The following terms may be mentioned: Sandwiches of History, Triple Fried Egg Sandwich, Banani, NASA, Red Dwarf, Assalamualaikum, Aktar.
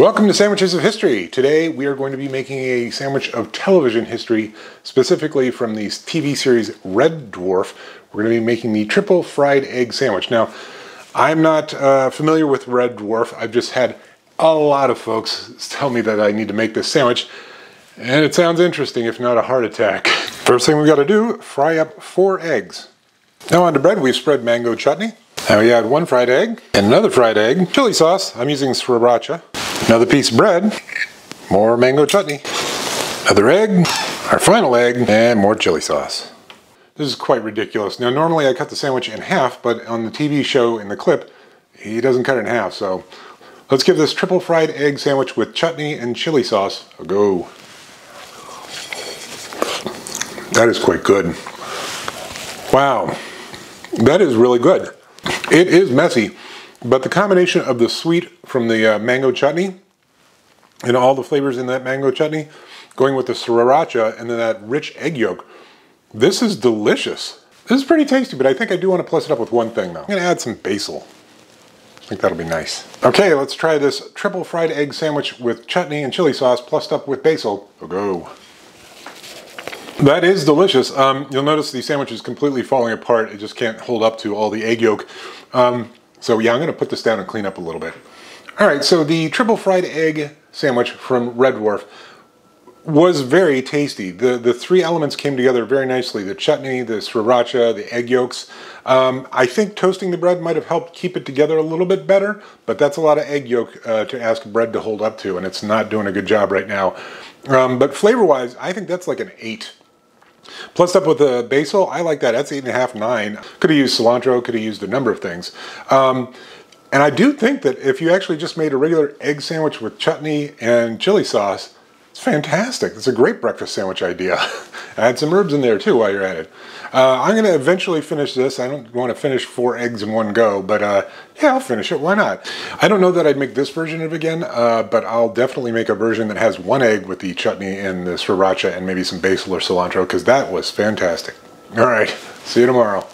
Welcome to Sandwiches of History. Today we are going to be making a sandwich of television history, specifically from the TV series Red Dwarf. We're going to be making the triple fried egg sandwich. Now, I'm not familiar with Red Dwarf. I've just had a lot of folks tell me that I need to make this sandwich, and it sounds interesting, if not a heart attack. First thing we've got to do, fry up 4 eggs. Now onto bread, we've spread mango chutney. Now we add 1 fried egg, and another fried egg, chili sauce, I'm using sriracha, another piece of bread, more mango chutney, another egg, our final egg, and more chili sauce. This is quite ridiculous. Now normally I cut the sandwich in half, but on the TV show in the clip, he doesn't cut it in half, so let's give this triple fried egg sandwich with chutney and chili sauce a go. That is quite good. Wow, that is really good. It is messy, but the combination of the sweet from the mango chutney and all the flavors in that mango chutney going with the sriracha and then that rich egg yolk, this is delicious. This is pretty tasty, but I think I do want to plus it up with one thing though. I'm gonna add some basil. I think that'll be nice. Okay, let's try this triple fried egg sandwich with chutney and chili sauce plussed up with basil. We'll go. That is delicious. You'll notice the sandwich is completely falling apart. It just can't hold up to all the egg yolk. So yeah, I'm going to put this down and clean up a little bit. All right, so the triple fried egg sandwich from Red Dwarf was very tasty. The 3 elements came together very nicely. The chutney, the sriracha, the egg yolks. I think toasting the bread might have helped keep it together a little bit better, but that's a lot of egg yolk to ask bread to hold up to, and it's not doing a good job right now. But flavor-wise, I think that's like an 8. Plus up with the basil, I like that. That's 8.5, 9. Could have used cilantro, could have used a number of things. And I do think that if you actually just made a regular egg sandwich with chutney and chili sauce, it's fantastic. It's a great breakfast sandwich idea. Add some herbs in there too while you're at it. I'm going to eventually finish this. I don't want to finish 4 eggs in one go, but yeah, I'll finish it. Why not? I don't know that I'd make this version of it again, but I'll definitely make a version that has 1 egg with the chutney and the sriracha and maybe some basil or cilantro, because that was fantastic. All right, see you tomorrow.